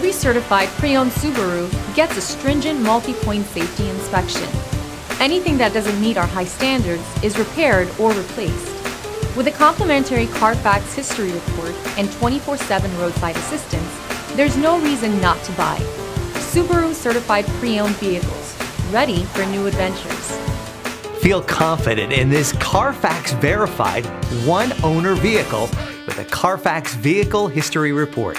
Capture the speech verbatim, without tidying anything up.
every certified pre-owned Subaru gets a stringent multi-point safety inspection. Anything that doesn't meet our high standards is repaired or replaced. With a complimentary CarFax history report and twenty-four seven roadside assistance, there's no reason not to buy Subaru certified pre-owned vehicles, ready for new adventures. Feel confident in this CarFax verified one-owner vehicle with a CarFax Vehicle History Report.